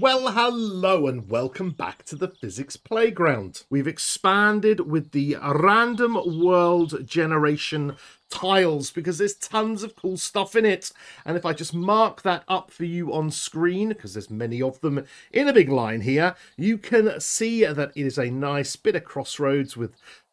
Well, hello and welcome back to the Physics Playground. We've expanded with the random world generation tiles because there's tons of cool stuff in it. And if I just mark that up for you on screen, because there's many of them in a big line here, you can see that it is a nice bit of crossroads with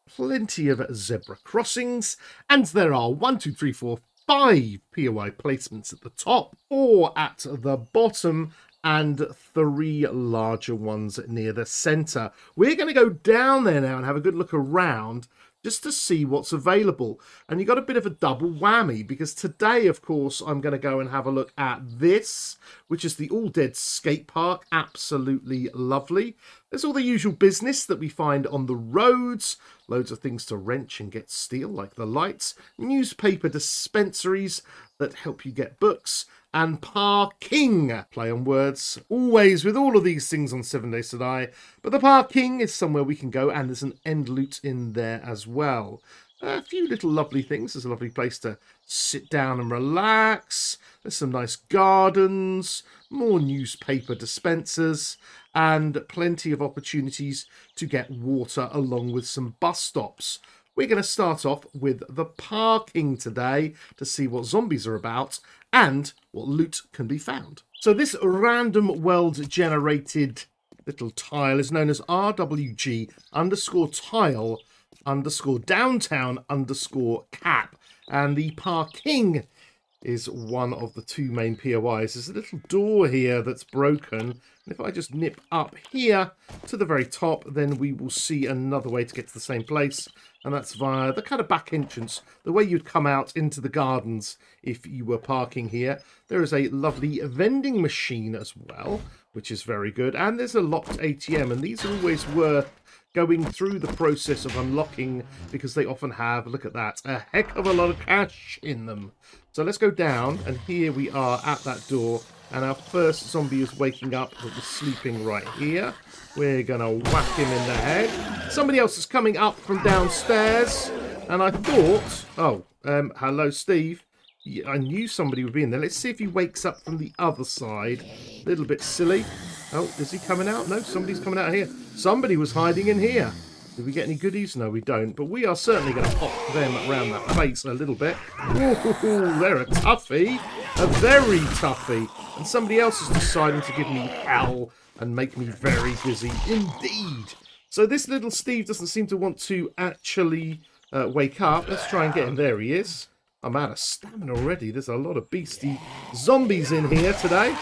plenty of zebra crossings. And there are 1, 2, 3, 4, 5 POI placements at the top or at the bottom, and 3 larger ones near the center. We're going to go down there now and have a good look around just to see what's available. And you got a bit of a double whammy, because today, of course, I'm going to go and have a look at this, which is the All Dead Skate Park. Absolutely lovely. There's all the usual business that we find on the roads. Loads of things to wrench and get steel, like the lights. Newspaper dispensaries that help you get books. And parking, play on words, always with all of these things on 7 Days to Die. But the parking is somewhere we can go, and there's an end loot in there as well. A few little lovely things. There's a lovely place to sit down and relax. There's some nice gardens, more newspaper dispensers, and plenty of opportunities to get water along with some bus stops. We're going to start off with the parking today to see what zombies are about and what loot can be found. So this random world generated little tile is known as RWG_tile_downtown_cap. And the parking is one of the 2 main POIs. There's a little door here that's broken. And if I just nip up here to the very top, then we will see another way to get to the same place. And that's via the kind of back entrance, the way you'd come out into the gardens if you were parking here. There is a lovely vending machine as well, which is very good. And there's a locked ATM, and these are always worth going through the process of unlocking because they often have, look at that, a heck of a lot of cash in them. So let's go down, and here we are at that door. And our first zombie is waking up, but was sleeping right here. We're going to whack him in the head. Somebody else is coming up from downstairs. And I thought, hello, Steve. Yeah, I knew somebody would be in there. Let's see if he wakes up from the other side. A little bit silly. Oh, is he coming out? No, somebody's coming out here. Somebody was hiding in here. Did we get any goodies? No, we don't. But we are certainly going to pop them around that face a little bit. Ooh, they're a toughie. A very toughie. And somebody else is deciding to give me hell and make me very busy indeed. So this little Steve doesn't seem to want to actually wake up. Let's try and get him. There he is. I'm out of stamina already. There's a lot of beastie zombies in here today.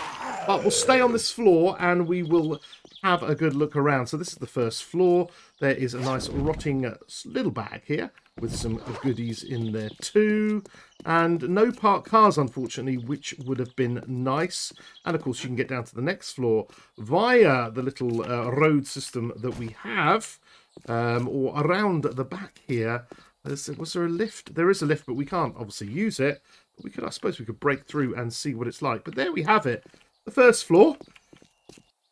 But we'll stay on this floor and we will have a good look around. So this is the first floor. There is a nice rotting little bag here with some goodies in there too. And no parked cars, unfortunately, which would have been nice. And of course, you can get down to the next floor via the little road system that we have, or around the back here. Was there a lift? There is a lift, but we can't obviously use it. But we could, I suppose we could break through and see what it's like. But there we have it. The first floor.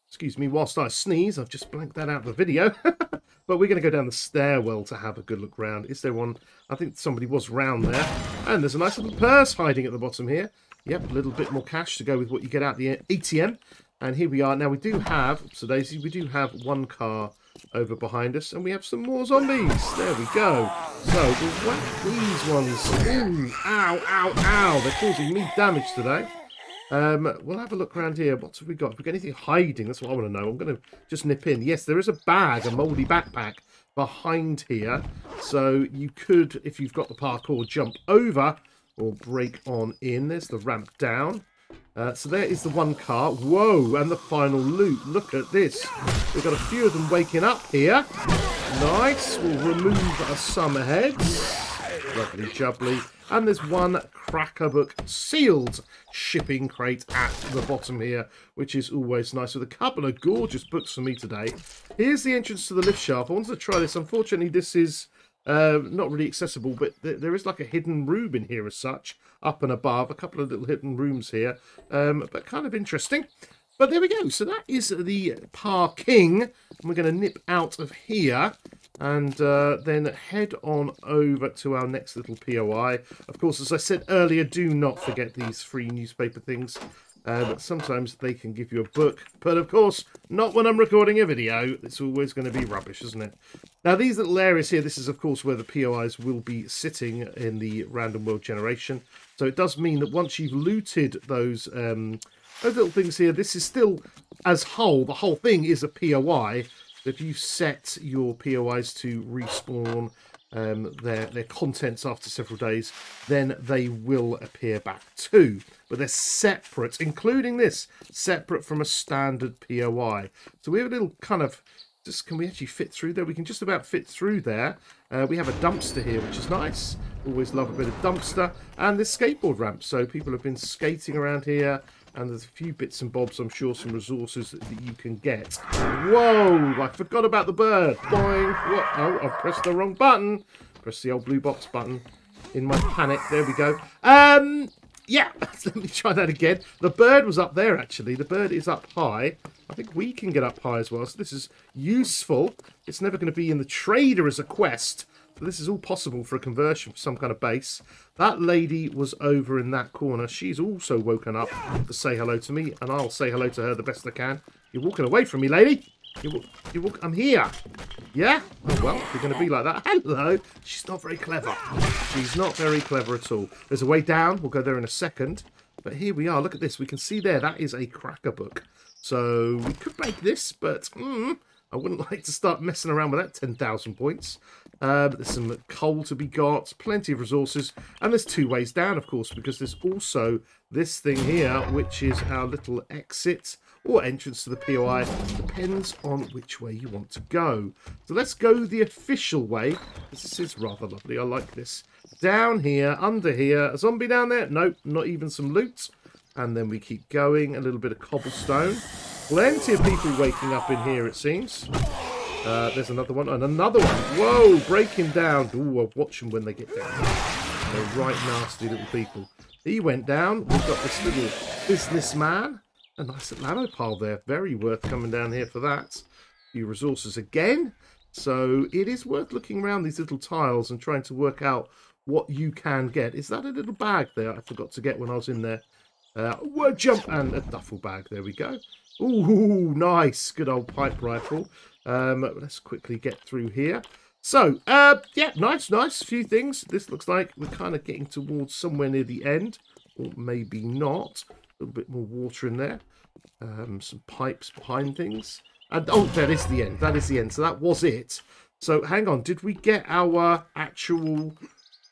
Excuse me, whilst I sneeze, I've just blanked that out of the video. But we're going to go down the stairwell to have a good look round. Is there one? I think somebody was round there. And there's a nice little purse hiding at the bottom here. Yep, a little bit more cash to go with what you get out the ATM. And here we are. Now we do have, so Daisy, we do have one car over behind us. And we have some more zombies. There we go. So we'll whack these ones. Ooh, ow, ow, ow. They're causing me damage today. We'll have a look around here. What have we got? Have we got anything hiding? That's what I want to know. I'm going to just nip in. Yes, there is a bag, a mouldy backpack behind here. So you could, if you've got the parkour, jump over or break on in. There's the ramp down. So there is the one car. Whoa, and the final loot. Look at this. We've got a few of them waking up here. Nice. We'll remove our summer heads. Lovely jubbly. And there's one Cracker Book sealed shipping crate at the bottom here, which is always nice, with a couple of gorgeous books for me today. Here's the entrance to the lift shaft. I wanted to try this. Unfortunately, this is not really accessible, but there is like a hidden room in here as such, up and above. A couple of little hidden rooms here, but kind of interesting. But there we go. So that is the parking. And we're going to nip out of here and then head on over to our next little POI. Of course, as I said earlier, do not forget these free newspaper things. But sometimes they can give you a book, but of course not when I'm recording a video. It's always going to be rubbish, isn't it? Now these little areas here, this is of course where the POIs will be sitting in the random world generation. So it does mean that once you've looted those little things here, this is still as whole. The whole thing is a POI. If you set your POIs to respawn their contents after several days, then they will appear back too, but they're separate, including this, separate from a standard POI. So we have a little kind of, just can we actually fit through there? We can just about fit through there. We have a dumpster here, which is nice. Always love a bit of dumpster. And this skateboard ramp, so people have been skating around here, and there's a few bits and bobs, I'm sure, some resources that you can get. Whoa, I forgot about the bird. Boing. What? Oh, I've pressed the wrong button. Press the old blue box button in my panic. There we go. Yeah, let me try that again. The bird was up there, actually. The bird is up high. I think we can get up high as well, so this is useful. It's never going to be in the trader as a quest. This is all possible for a conversion for some kind of base. That lady was over in that corner. She's also woken up to say hello to me, and I'll say hello to her the best I can. You're walking away from me, lady. I'm here. Yeah? Oh, well, you're going to be like that. Hello. She's not very clever. She's not very clever at all. There's a way down. We'll go there in a second. But here we are. Look at this. We can see there. That is a cracker book. So we could make this, but... I wouldn't like to start messing around with that 10,000 points. But there's some coal to be got, plenty of resources, and there's two ways down, of course, because there's also this thing here, which is our little exit or entrance to the POI. Depends on which way you want to go. So let's go the official way. This is rather lovely. I like this. Down here, under here, a zombie down there? Nope, not even some loot. And then we keep going, a little bit of cobblestone. Plenty of people waking up in here, it seems. There's another one, and another one. Whoa, break him down. Ooh, I'll watch them when they get down. They're right nasty little people. He went down. We've got this little businessman. A nice Atlanta pile there. Very worth coming down here for that. A few resources again. So it is worth looking around these little tiles and trying to work out what you can get. Is that a little bag there I forgot to get when I was in there? Word jump and a duffel bag. There we go. Ooh, nice. Good old pipe rifle. Let's quickly get through here. So, yeah, nice. Few things. This looks like we're kind of getting towards somewhere near the end. Or maybe not. A little bit more water in there. Some pipes behind things. And, oh, that is the end. That is the end. So that was it. So, hang on. Did we get our actual...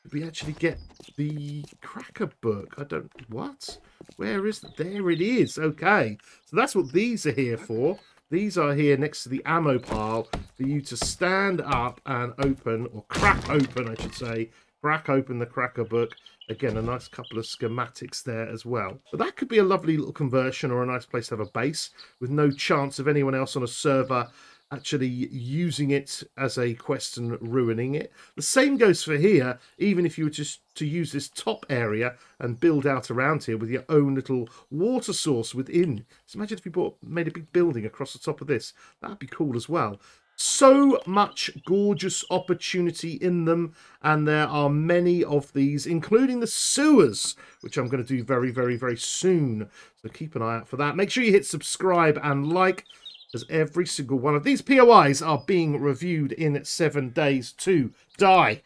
Did we actually get the cracker book? I don't... What? Where is... There it is. Okay. So that's what these are here for. These are here next to the ammo pile for you to stand up and open, or crack open, I should say. Crack open the cracker book. Again, a nice couple of schematics there as well. But that could be a lovely little conversion or a nice place to have a base with no chance of anyone else on a server actually using it as a quest and ruining it. The same goes for here. Even if you were just to use this top area and build out around here with your own little water source within. So imagine if you made a big building across the top of this. That'd be cool as well. So much gorgeous opportunity in them, and there are many of these, including the sewers, which I'm going to do very, very, very soon. So keep an eye out for that. Make sure you hit subscribe and like, as every single one of these POIs are being reviewed in 7 Days to Die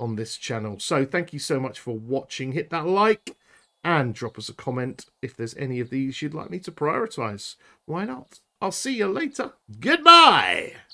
on this channel. So thank you so much for watching. Hit that like and drop us a comment if there's any of these you'd like me to prioritise. Why not? I'll see you later. Goodbye!